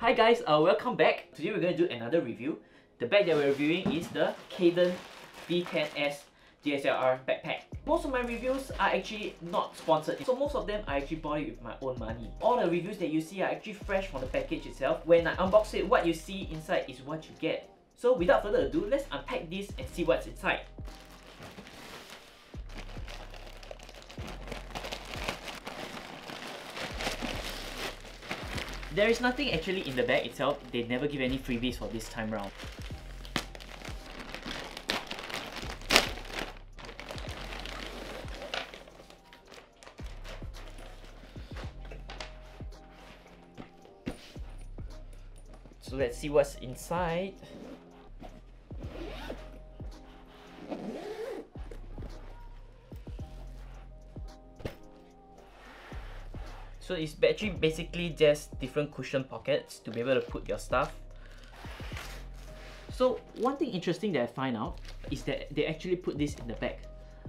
Hi guys, welcome back. Today we're going to do another review. The bag that we're reviewing is the Caden V10S DSLR backpack. Most of my reviews are actually not sponsored, so most of them I actually bought it with my own money. All the reviews that you see are actually fresh from the package itself. When I unbox it, what you see inside is what you get. So without further ado, let's unpack this and see what's inside. There is nothing actually in the bag itself. They never give any freebies for this time round. So let's see what's inside. So it's basically just different cushion pockets to be able to put your stuff. So one thing interesting that I find out is that they actually put this in the bag.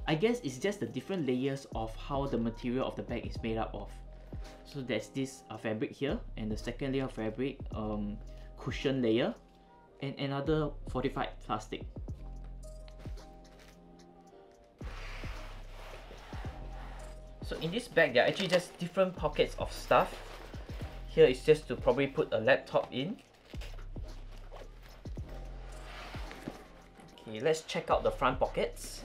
I guess it's just the different layers of how the material of the bag is made up of. So there's this fabric here, and the second layer of fabric, cushion layer, and another fortified plastic. So in this bag, there are actually just different pockets of stuff. Here is just to probably put a laptop in. Okay, let's check out the front pockets.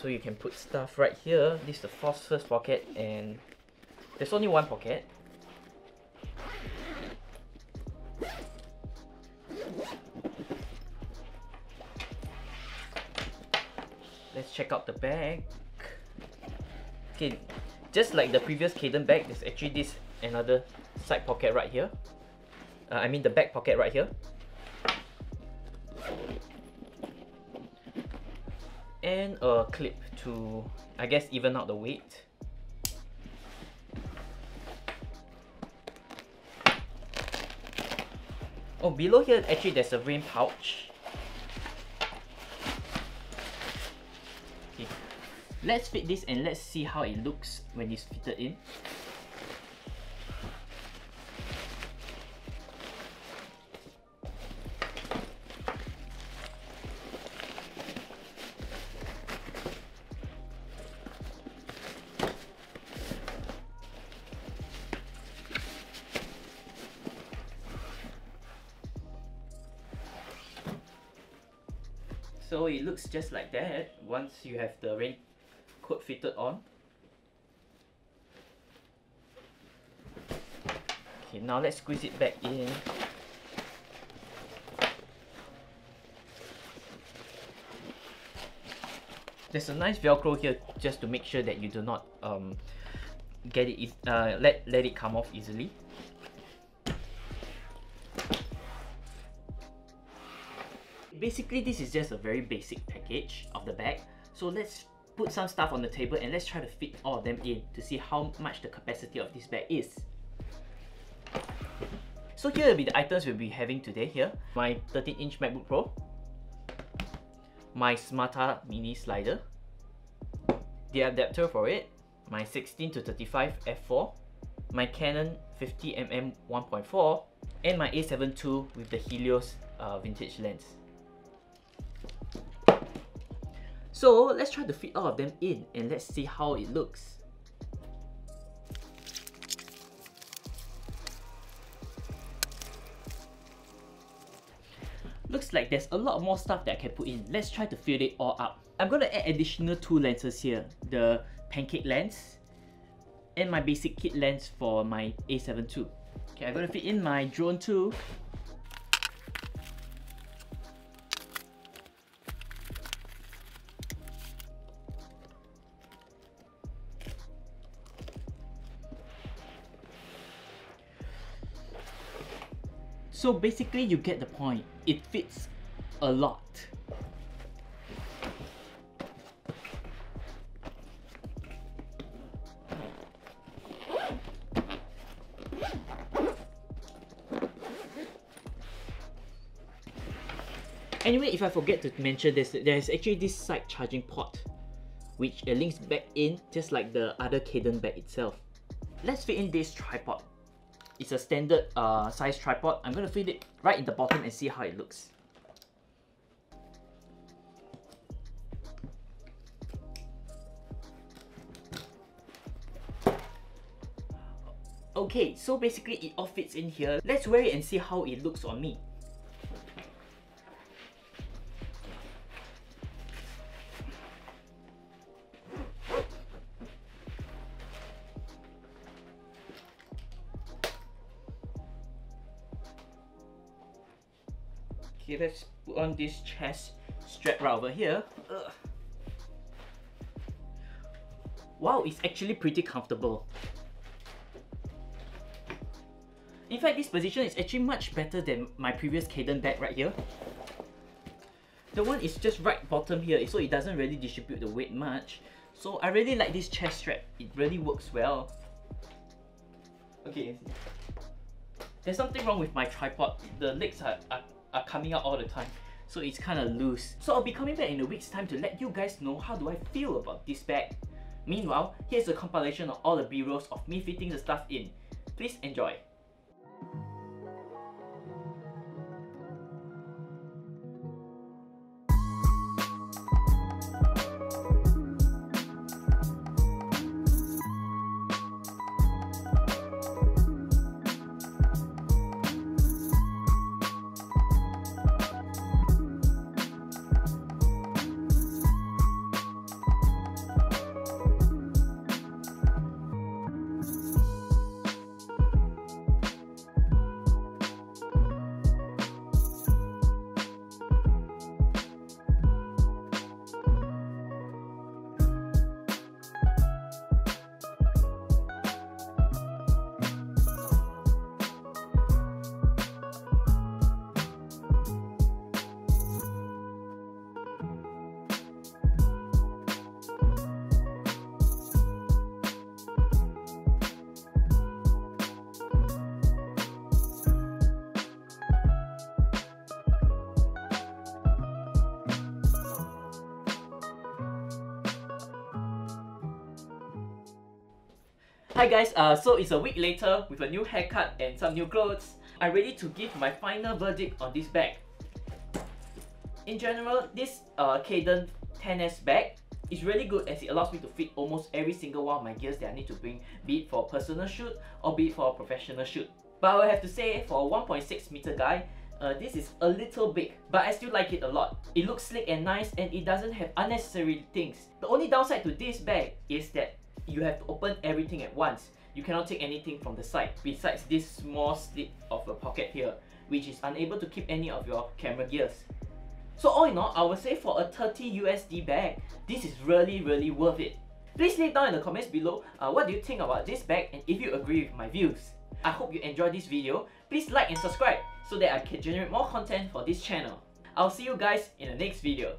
So you can put stuff right here. This is the first pocket, and there's only one pocket. Let's check out the bag. Okay, just like the previous Caden bag, there's actually this another side pocket right here. I mean the back pocket right here. And a clip to, I guess, even out the weight. Oh, below here actually there's a rain pouch. Let's fit this and let's see how it looks when it's fitted in. So it looks just like that once you have the rain coat fitted on. Okay, now let's squeeze it back in. There's a nice Velcro here just to make sure that you do not get it let it come off easily. Basically, this is just a very basic package of the bag. So let's put some stuff on the table and let's try to fit all of them in to see how much the capacity of this bag is. So here will be the items we'll be having today here. My 13-inch MacBook Pro, my Smarter mini slider, the adapter for it, my 16-35 f/4, my Canon 50mm 1.4, and my A7 II with the Helios vintage lens. So let's try to fit all of them in and let's see how it looks. Looks like there's a lot more stuff that I can put in. Let's try to fill it all up. I'm going to add additional two lenses here. The pancake lens and my basic kit lens for my A7 II. Okay, I'm going to fit in my drone too. So basically, you get the point. It fits a lot. Anyway, if I forget to mention this, there's actually this side charging port, which links back in just like the other Caden bag itself. Let's fit in this tripod. It's a standard size tripod. I'm going to fit it right in the bottom and see how it looks. Okay, so basically it all fits in here. Let's wear it and see how it looks on me. Okay, let's put on this chest strap right over here. Ugh. Wow, it's actually pretty comfortable. In fact, this position is actually much better than my previous Caden bag right here. The one is just right bottom here, so it doesn't really distribute the weight much. So I really like this chest strap. It really works well. Okay, there's something wrong with my tripod. The legs are coming out all the time, so it's kind of loose. So I'll be coming back in a week's time to let you guys know how do I feel about this bag. Meanwhile, here's a compilation of all the b-rolls of me fitting the stuff in. Please enjoy. Hi guys, so it's a week later with a new haircut and some new clothes. I'm ready to give my final verdict on this bag. In general, this Caden V10S bag is really good as it allows me to fit almost every single one of my gears that I need to bring, be it for a personal shoot or be it for a professional shoot. But I will have to say, for a 1.6 meter guy, this is a little big, but I still like it a lot. It looks slick and nice and it doesn't have unnecessary things. The only downside to this bag is that you have to open everything at once. You cannot take anything from the side besides this small slit of a pocket here, which is unable to keep any of your camera gears. So all in all, I would say for a $30 USD bag, this is really worth it. Please leave down in the comments below what do you think about this bag and if you agree with my views. I hope you enjoyed this video. Please like and subscribe so that I can generate more content for this channel. I'll see you guys in the next video.